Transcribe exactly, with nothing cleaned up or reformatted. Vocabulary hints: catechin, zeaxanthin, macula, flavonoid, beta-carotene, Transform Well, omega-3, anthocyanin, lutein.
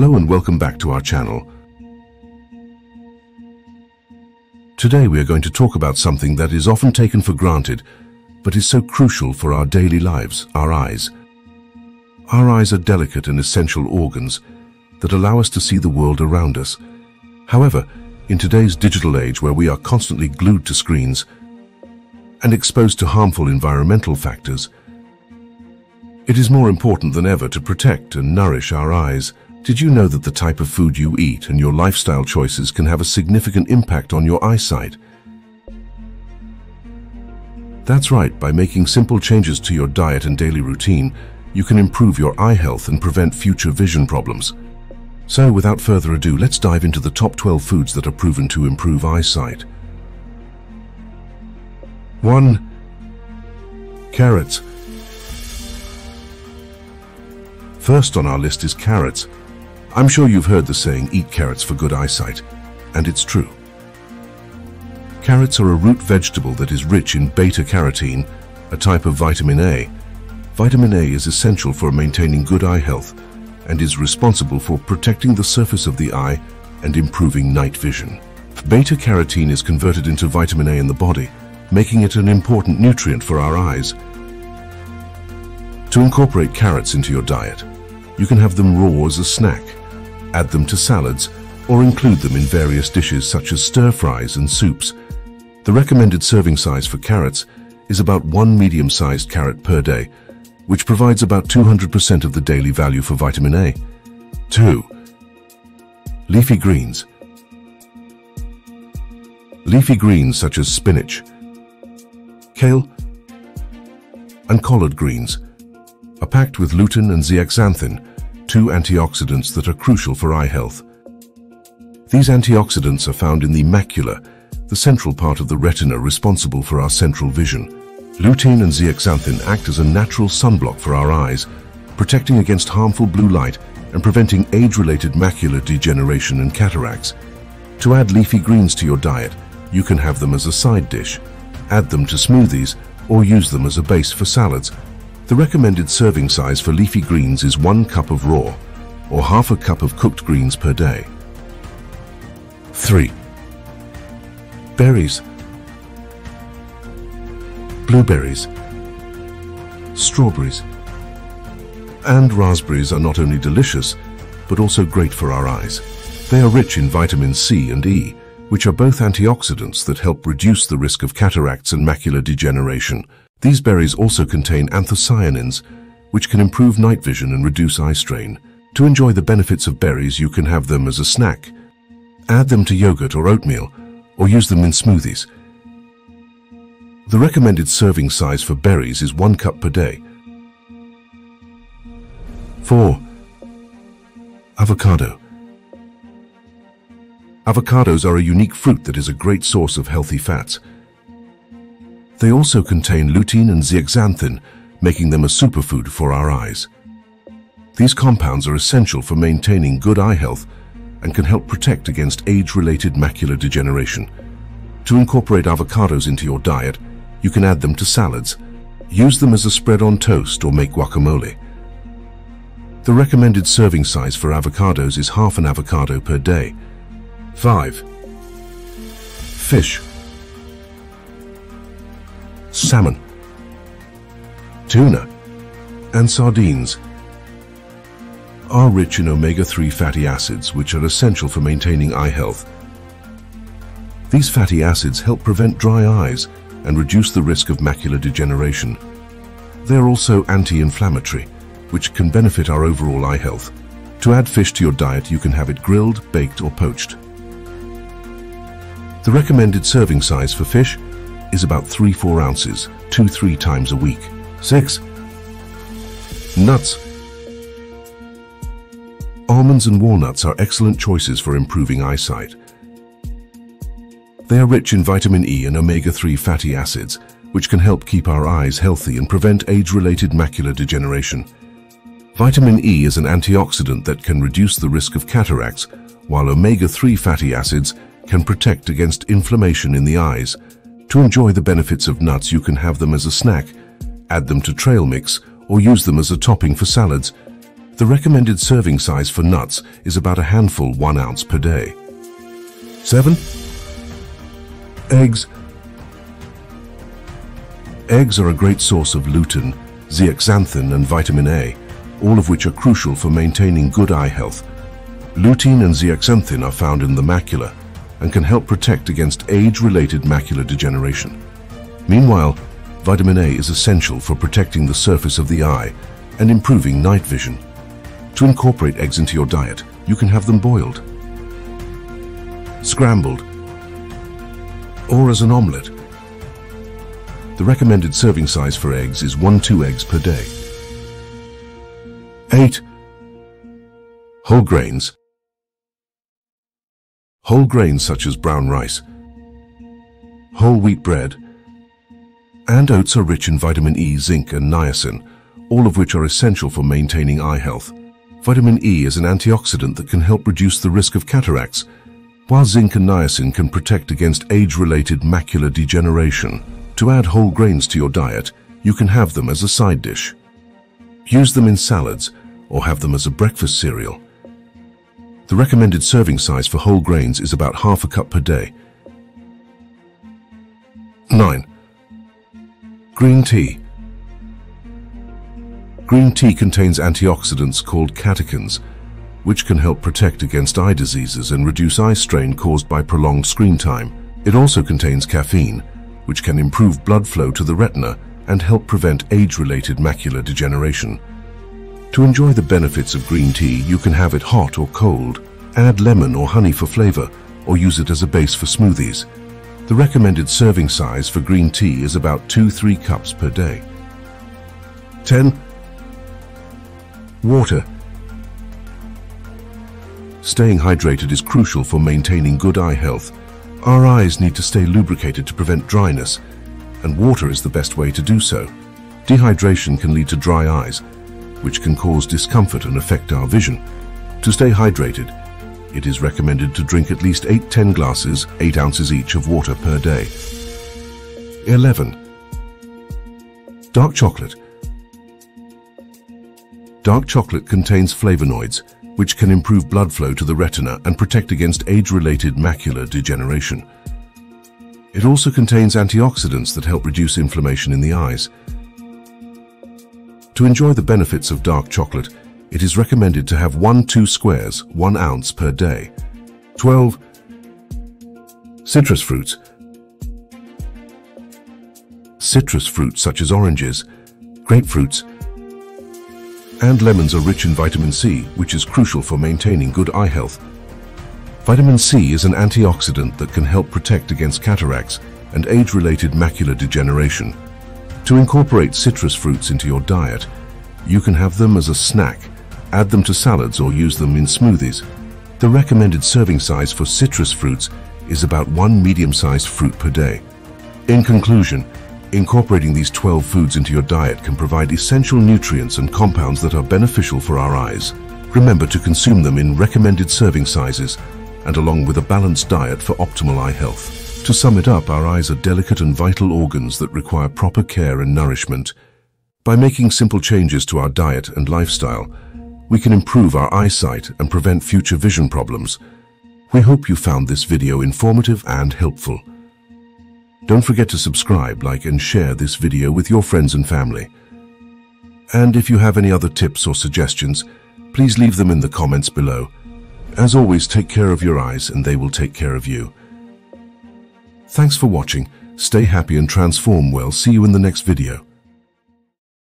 Hello and welcome back to our channel. Today we are going to talk about something that is often taken for granted, but is so crucial for our daily lives, our eyes. Our eyes are delicate and essential organs that allow us to see the world around us. However, in today's digital age where we are constantly glued to screens and exposed to harmful environmental factors, it is more important than ever to protect and nourish our eyes. Did you know that the type of food you eat and your lifestyle choices can have a significant impact on your eyesight? That's right, by making simple changes to your diet and daily routine, you can improve your eye health and prevent future vision problems. So, without further ado, let's dive into the top twelve foods that are proven to improve eyesight. one. Carrots. First on our list is carrots. I'm sure you've heard the saying, eat carrots for good eyesight, and it's true. Carrots are a root vegetable that is rich in beta-carotene, a type of vitamin A. Vitamin A is essential for maintaining good eye health and is responsible for protecting the surface of the eye and improving night vision. Beta-carotene is converted into vitamin A in the body, making it an important nutrient for our eyes. To incorporate carrots into your diet, you can have them raw as a snack, add them to salads, or include them in various dishes such as stir-fries and soups. The recommended serving size for carrots is about one medium-sized carrot per day, which provides about two hundred percent of the daily value for vitamin A. two. Leafy greens. Leafy greens such as spinach, kale, and collard greens are packed with lutein and zeaxanthin, two antioxidants that are crucial for eye health. These antioxidants are found in the macula, the central part of the retina responsible for our central vision. Lutein and zeaxanthin act as a natural sunblock for our eyes, protecting against harmful blue light and preventing age-related macular degeneration and cataracts. To add leafy greens to your diet, you can have them as a side dish, add them to smoothies, or use them as a base for salads. The recommended serving size for leafy greens is one cup of raw or half a cup of cooked greens per day. three. Berries. Blueberries, strawberries, and raspberries are not only delicious, but also great for our eyes. They are rich in vitamin C and E, which are both antioxidants that help reduce the risk of cataracts and macular degeneration. These berries also contain anthocyanins, which can improve night vision and reduce eye strain. To enjoy the benefits of berries, you can have them as a snack, add them to yogurt or oatmeal, or use them in smoothies. The recommended serving size for berries is one cup per day. four. Avocado. Avocados are a unique fruit that is a great source of healthy fats. They also contain lutein and zeaxanthin, making them a superfood for our eyes. These compounds are essential for maintaining good eye health and can help protect against age-related macular degeneration. To incorporate avocados into your diet, you can add them to salads, use them as a spread on toast, or make guacamole. The recommended serving size for avocados is half an avocado per day. five. Fish. Salmon, tuna, and sardines are rich in omega three fatty acids, which are essential for maintaining eye health. These fatty acids help prevent dry eyes and reduce the risk of macular degeneration. They are also anti-inflammatory, which can benefit our overall eye health. To add fish to your diet, you can have it grilled, baked, or poached. The recommended serving size for fish is about three to four ounces, two to three times a week. six. Nuts. Almonds and walnuts are excellent choices for improving eyesight. They are rich in vitamin E and omega three fatty acids, which can help keep our eyes healthy and prevent age-related macular degeneration. Vitamin E is an antioxidant that can reduce the risk of cataracts, while omega three fatty acids can protect against inflammation in the eyes. To enjoy the benefits of nuts, you can have them as a snack, add them to trail mix, or use them as a topping for salads. The recommended serving size for nuts is about a handful, one ounce per day. seven. Eggs. Eggs are a great source of lutein, zeaxanthin and vitamin A, all of which are crucial for maintaining good eye health. Lutein and zeaxanthin are found in the macula and can help protect against age-related macular degeneration. Meanwhile, vitamin A is essential for protecting the surface of the eye and improving night vision. To incorporate eggs into your diet, you can have them boiled, scrambled, or as an omelette. The recommended serving size for eggs is one to two eggs per day. eight. Whole grains. Whole grains such as brown rice, whole wheat bread, and oats are rich in vitamin E, zinc, and niacin, all of which are essential for maintaining eye health. Vitamin E is an antioxidant that can help reduce the risk of cataracts, while zinc and niacin can protect against age-related macular degeneration. To add whole grains to your diet, you can have them as a side dish, use them in salads, or have them as a breakfast cereal. The recommended serving size for whole grains is about half a cup per day. nine. Green tea. Green tea contains antioxidants called catechins, which can help protect against eye diseases and reduce eye strain caused by prolonged screen time. It also contains caffeine, which can improve blood flow to the retina and help prevent age-related macular degeneration. To enjoy the benefits of green tea, you can have it hot or cold, add lemon or honey for flavor, or use it as a base for smoothies. The recommended serving size for green tea is about two to three cups per day. ten. Water. Staying hydrated is crucial for maintaining good eye health. Our eyes need to stay lubricated to prevent dryness, and water is the best way to do so. Dehydration can lead to dry eyes, which can cause discomfort and affect our vision. To stay hydrated, it is recommended to drink at least eight to ten glasses, eight ounces each, of water per day. eleven. Dark chocolate. Dark chocolate contains flavonoids, which can improve blood flow to the retina and protect against age-related macular degeneration. It also contains antioxidants that help reduce inflammation in the eyes. To enjoy the benefits of dark chocolate, it is recommended to have one two squares, one ounce per day. twelve. Citrus fruits. Citrus fruits such as oranges, grapefruits, and lemons are rich in vitamin C, which is crucial for maintaining good eye health. Vitamin C is an antioxidant that can help protect against cataracts and age-related macular degeneration. To incorporate citrus fruits into your diet, you can have them as a snack, add them to salads, or use them in smoothies. The recommended serving size for citrus fruits is about one medium-sized fruit per day. In conclusion, incorporating these twelve foods into your diet can provide essential nutrients and compounds that are beneficial for our eyes. Remember to consume them in recommended serving sizes and along with a balanced diet for optimal eye health. To sum it up, our eyes are delicate and vital organs that require proper care and nourishment. By making simple changes to our diet and lifestyle, we can improve our eyesight and prevent future vision problems. We hope you found this video informative and helpful. Don't forget to subscribe, like, and share this video with your friends and family. And if you have any other tips or suggestions, please leave them in the comments below. As always, take care of your eyes and they will take care of you. Thanks for watching. Stay happy and transform well. See you in the next video.